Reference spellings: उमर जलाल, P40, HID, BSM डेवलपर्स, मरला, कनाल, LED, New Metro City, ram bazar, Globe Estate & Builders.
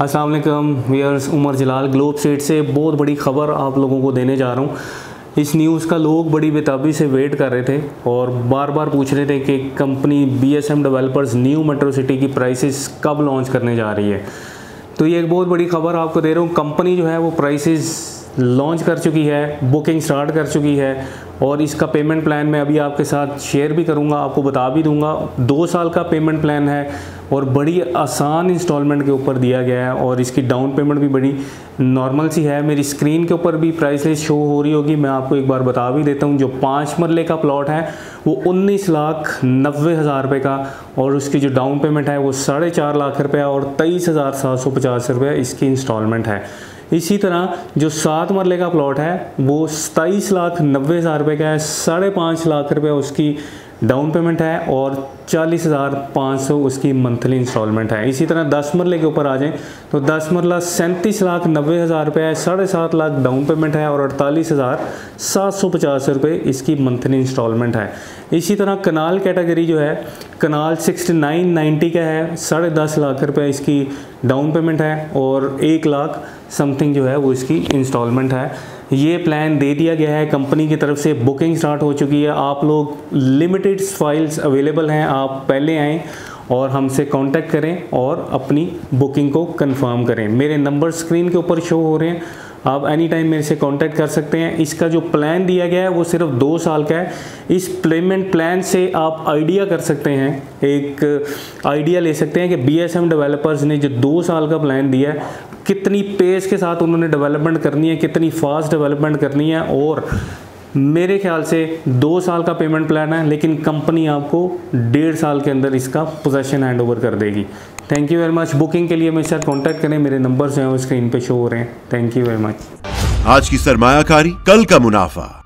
अस्सलाम वालेकुम viewers, उमर जलाल Globe State से बहुत बड़ी ख़बर आप लोगों को देने जा रहा हूँ। इस न्यूज़ का लोग बड़ी बेताबी से वेट कर रहे थे और बार बार पूछ रहे थे कि company BSM डेवलपर्स new metro city की प्राइसेस कब लॉन्च करने जा रही है। तो ये एक बहुत बड़ी ख़बर आपको दे रहा हूँ। कंपनी जो है वो प्राइसेस लॉन्च कर चुकी है, बुकिंग स्टार्ट कर चुकी है और इसका पेमेंट प्लान मैं अभी आपके साथ शेयर भी करूंगा, आपको बता भी दूंगा। 2 साल का पेमेंट प्लान है और बड़ी आसान इंस्टॉलमेंट के ऊपर दिया गया है और इसकी डाउन पेमेंट भी बड़ी नॉर्मल सी है। मेरी स्क्रीन के ऊपर भी प्राइस लिस्ट शो हो रही होगी, मैं आपको एक बार बता भी देता हूँ। जो 5 मरले का प्लॉट है वो 19,90,000 रुपये का और उसकी जो डाउन पेमेंट है वो 4.5 लाख रुपये और 23,750 रुपये इसकी इंस्टॉलमेंट है। इसी तरह जो 7 मरले का प्लॉट है वो 27,90,000 रुपये का है, 5.5 लाख रुपये उसकी डाउन पेमेंट है और 40,500 उसकी मंथली इंस्टॉलमेंट है। इसी तरह 10 मरले के ऊपर आ जाएं तो 10 मरला 37,90,000 रुपये है, 7.5 लाख डाउन पेमेंट है और 48,750 रुपये इसकी मंथली इंस्टॉलमेंट है। इसी तरह कनाल कैटेगरी जो है, कनाल 6990 का है, 10.5 लाख रुपये इसकी डाउन पेमेंट है और 1 लाख समथिंग जो है वो इसकी इंस्टॉलमेंट है। ये प्लान दे दिया गया है कंपनी की तरफ से, बुकिंग स्टार्ट हो चुकी है। आप लोग लिमिटेड फाइल्स अवेलेबल हैं, आप पहले आएँ और हमसे कांटेक्ट करें और अपनी बुकिंग को कंफर्म करें। मेरे नंबर स्क्रीन के ऊपर शो हो रहे हैं, आप एनी टाइम मेरे से कांटेक्ट कर सकते हैं। इसका जो प्लान दिया गया है वो सिर्फ 2 साल का है। इस पेमेंट प्लान से आप आइडिया कर सकते हैं, एक आइडिया ले सकते हैं कि BSM डेवलपर्स ने जो 2 साल का प्लान दिया है कितनी पेस के साथ उन्होंने डेवलपमेंट करनी है, कितनी फास्ट डेवलपमेंट करनी है। और मेरे ख्याल से 2 साल का पेमेंट प्लान है लेकिन कंपनी आपको 1.5 साल के अंदर इसका पोजेशन हैंड ओवर कर देगी। Thank you very much. Booking के लिए मेरे साथ कॉन्टैक्ट करें, मेरे नंबर्स हैं वो स्क्रीन पे शो हो रहे हैं। Thank you very much. आज की सरमायाकारी कल का मुनाफा।